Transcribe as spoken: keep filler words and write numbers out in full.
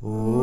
Oh.